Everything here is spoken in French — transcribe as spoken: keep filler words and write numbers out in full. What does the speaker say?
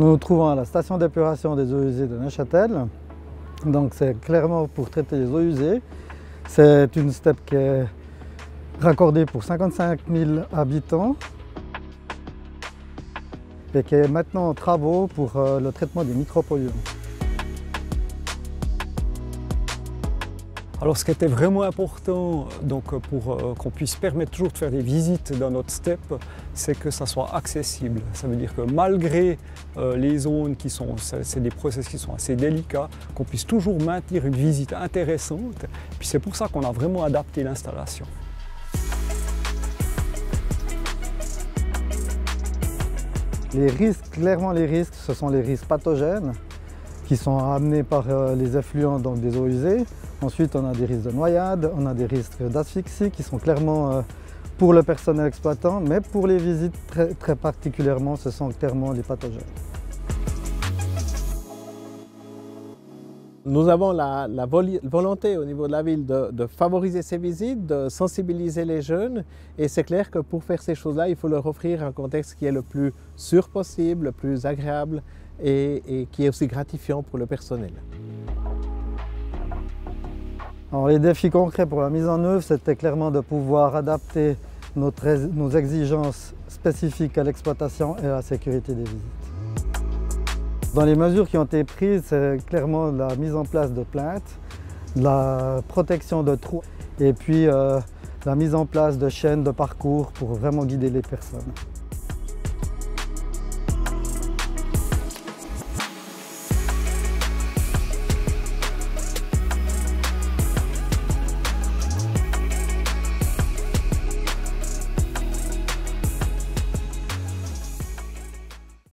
Nous nous trouvons à la station d'épuration des eaux usées de Neuchâtel. Donc c'est clairement pour traiter les eaux usées. C'est une S T E P qui est raccordée pour cinquante-cinq mille habitants et qui est maintenant en travaux pour le traitement des micropolluants. Alors ce qui était vraiment important donc, pour euh, qu'on puisse permettre toujours de faire des visites dans notre S T E P, c'est que ça soit accessible. Ça veut dire que malgré euh, les zones qui sont, c'est des process qui sont assez délicats, qu'on puisse toujours maintenir une visite intéressante. Puis c'est pour ça qu'on a vraiment adapté l'installation. Les risques, clairement les risques, ce sont les risques pathogènes qui sont amenés par euh, les effluents donc des eaux usées. Ensuite, on a des risques de noyade, on a des risques d'asphyxie qui sont clairement pour le personnel exploitant, mais pour les visites très, très particulièrement, ce sont clairement les pathogènes. Nous avons la, la volonté au niveau de la ville de, de favoriser ces visites, de sensibiliser les jeunes, et c'est clair que pour faire ces choses-là, il faut leur offrir un contexte qui est le plus sûr possible, le plus agréable et, et qui est aussi gratifiant pour le personnel. Alors, les défis concrets pour la mise en œuvre, c'était clairement de pouvoir adapter notre, nos exigences spécifiques à l'exploitation et à la sécurité des visites. Dans les mesures qui ont été prises, c'est clairement la mise en place de plaintes, la protection de trous et puis euh, la mise en place de chaînes de parcours pour vraiment guider les personnes.